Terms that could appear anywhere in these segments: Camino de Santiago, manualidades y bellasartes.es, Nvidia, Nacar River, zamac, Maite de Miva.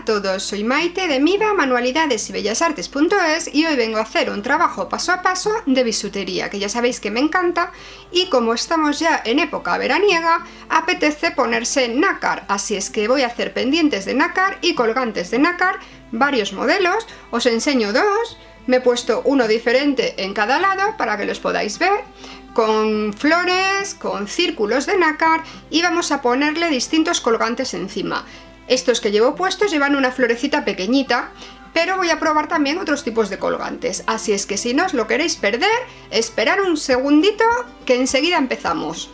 a todos, soy Maite de Miva, manualidades y bellasartes.es, y hoy vengo a hacer un trabajo paso a paso de bisutería, que ya sabéis que me encanta, y como estamos ya en época veraniega, apetece ponerse nácar, así es que voy a hacer pendientes de nácar y colgantes de nácar, varios modelos, os enseño dos, me he puesto uno diferente en cada lado para que los podáis ver, con flores, con círculos de nácar, y vamos a ponerle distintos colgantes encima. Estos que llevo puestos llevan una florecita pequeñita, pero voy a probar también otros tipos de colgantes. Así es que si no os lo queréis perder, esperad un segundito que enseguida empezamos.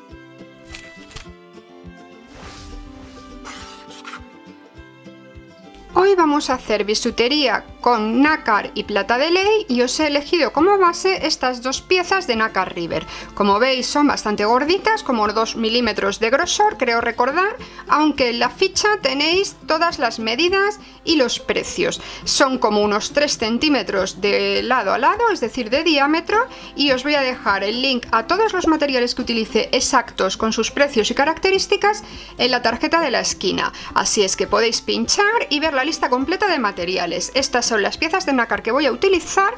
Hoy vamos a hacer bisutería con nácar y plata de ley y os he elegido como base estas dos piezas de Nacar River. Como veis son bastante gorditas, como 2 milímetros de grosor, creo recordar, aunque en la ficha tenéis todas las medidas y los precios. Son como unos 3 centímetros de lado a lado, es decir, de diámetro, y os voy a dejar el link a todos los materiales que utilice exactos con sus precios y características en la tarjeta de la esquina. Así es que podéis pinchar y ver la lista completa de materiales. Estas son las piezas de nácar que voy a utilizar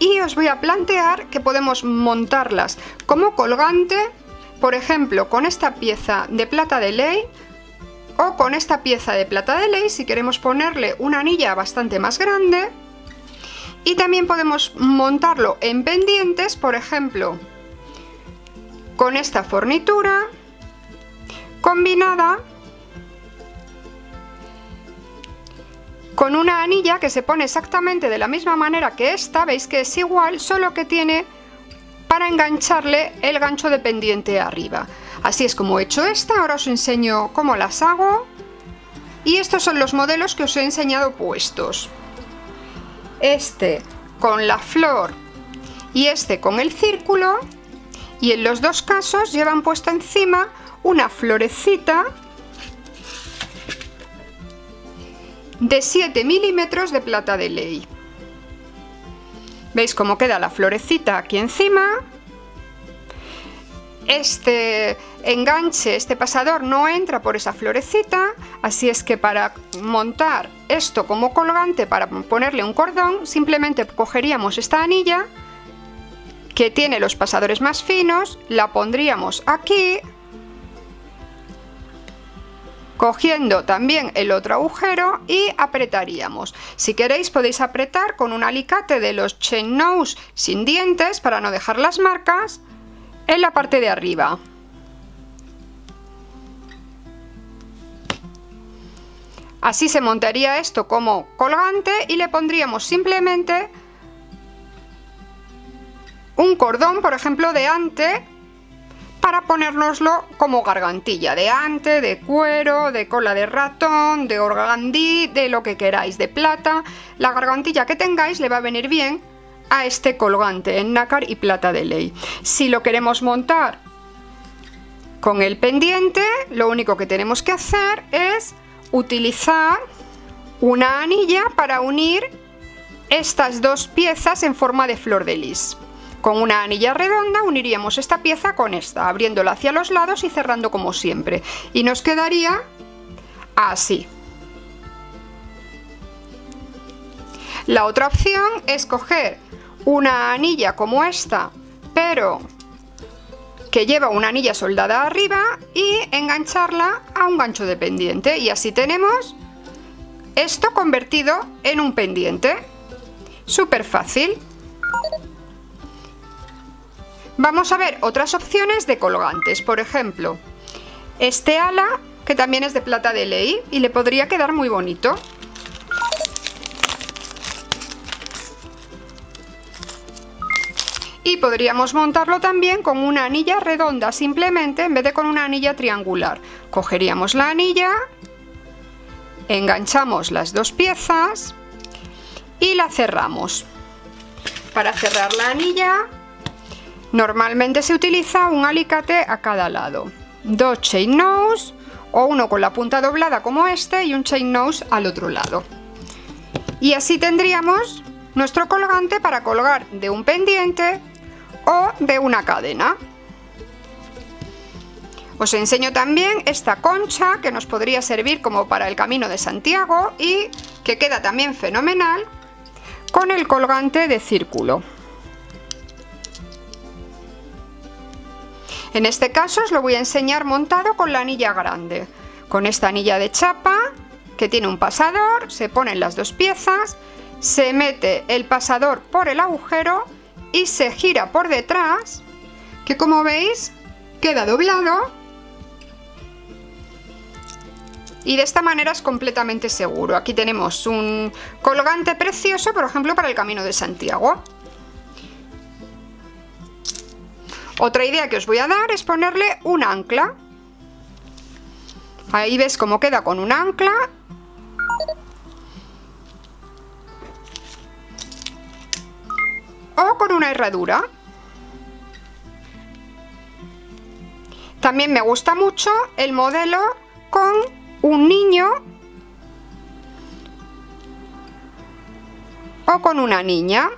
y os voy a plantear que podemos montarlas como colgante, por ejemplo, con esta pieza de plata de ley o con esta pieza de plata de ley si queremos ponerle una anilla bastante más grande, y también podemos montarlo en pendientes, por ejemplo, con esta fornitura combinada con una anilla que se pone exactamente de la misma manera que esta, veis que es igual, solo que tiene para engancharle el gancho de pendiente arriba. Así es como he hecho esta, ahora os enseño cómo las hago. Y estos son los modelos que os he enseñado puestos. Este con la flor y este con el círculo, y en los dos casos llevan puesta encima una florecita de 7 milímetros de plata de ley. ¿Veis cómo queda la florecita aquí encima? Este enganche, este pasador no entra por esa florecita, así es que para montar esto como colgante, para ponerle un cordón, simplemente cogeríamos esta anilla que tiene los pasadores más finos, la pondríamos aquí, cogiendo también el otro agujero y apretaríamos. Si queréis podéis apretar con un alicate de los chain nose sin dientes para no dejar las marcas en la parte de arriba. Así se montaría esto como colgante y le pondríamos simplemente un cordón, por ejemplo, de ante, para ponérnoslo como gargantilla, de ante, de cuero, de cola de ratón, de organdí, de lo que queráis, de plata. La gargantilla que tengáis le va a venir bien a este colgante en nácar y plata de ley. Si lo queremos montar con el pendiente, lo único que tenemos que hacer es utilizar una anilla para unir estas dos piezas en forma de flor de lis. Con una anilla redonda uniríamos esta pieza con esta, abriéndola hacia los lados y cerrando como siempre. Y nos quedaría así. La otra opción es coger una anilla como esta, pero que lleva una anilla soldada arriba, y engancharla a un gancho de pendiente. Y así tenemos esto convertido en un pendiente. Súper fácil. Vamos a ver otras opciones de colgantes, por ejemplo, este ala, que también es de plata de ley y le podría quedar muy bonito. Y podríamos montarlo también con una anilla redonda, simplemente, en vez de con una anilla triangular. Cogeríamos la anilla, enganchamos las dos piezas y la cerramos. Para cerrar la anilla, normalmente se utiliza un alicate a cada lado, dos chain nose, o uno con la punta doblada como este y un chain nose al otro lado. Y así tendríamos nuestro colgante para colgar de un pendiente o de una cadena. Os enseño también esta concha que nos podría servir como para el Camino de Santiago, y que queda también fenomenal con el colgante de círculo. En este caso os lo voy a enseñar montado con la anilla grande. Con esta anilla de chapa que tiene un pasador, se ponen las dos piezas, se mete el pasador por el agujero y se gira por detrás, que como veis queda doblado, y de esta manera es completamente seguro. Aquí tenemos un colgante precioso, por ejemplo, para el Camino de Santiago. Otra idea que os voy a dar es ponerle un ancla. Ahí ves cómo queda con un ancla. O con una herradura. También me gusta mucho el modelo con un niño o con una niña.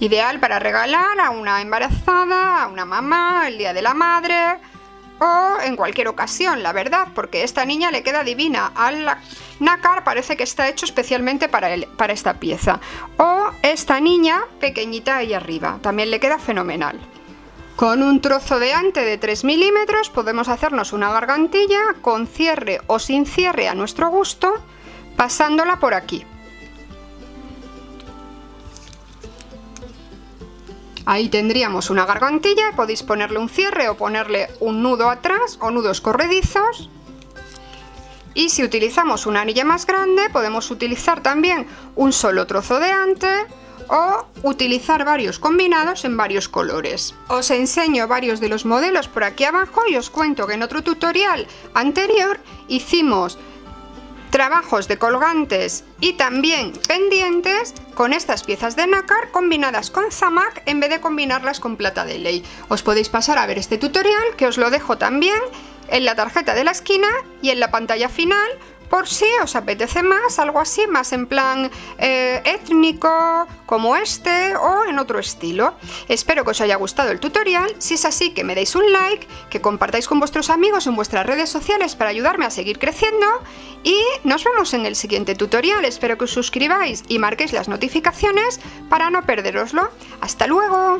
Ideal para regalar a una embarazada, a una mamá, el día de la madre o en cualquier ocasión, la verdad, porque esta niña le queda divina al nácar, parece que está hecho especialmente para esta pieza. O esta niña pequeñita ahí arriba, también le queda fenomenal. Con un trozo de ante de 3 milímetros podemos hacernos una gargantilla con cierre o sin cierre a nuestro gusto, pasándola por aquí. Ahí tendríamos una gargantilla, podéis ponerle un cierre o ponerle un nudo atrás o nudos corredizos. Y si utilizamos una anilla más grande, podemos utilizar también un solo trozo de ante o utilizar varios combinados en varios colores. Os enseño varios de los modelos por aquí abajo y os cuento que en otro tutorial anterior hicimos trabajos de colgantes y también pendientes con estas piezas de nácar combinadas con zamac en vez de combinarlas con plata de ley. Os podéis pasar a ver este tutorial, que os lo dejo también en la tarjeta de la esquina y en la pantalla final, por si os apetece más, algo así, más en plan étnico como este o en otro estilo. Espero que os haya gustado el tutorial, si es así que me deis un like, que compartáis con vuestros amigos en vuestras redes sociales para ayudarme a seguir creciendo y nos vemos en el siguiente tutorial. Espero que os suscribáis y marquéis las notificaciones para no perderoslo. ¡Hasta luego!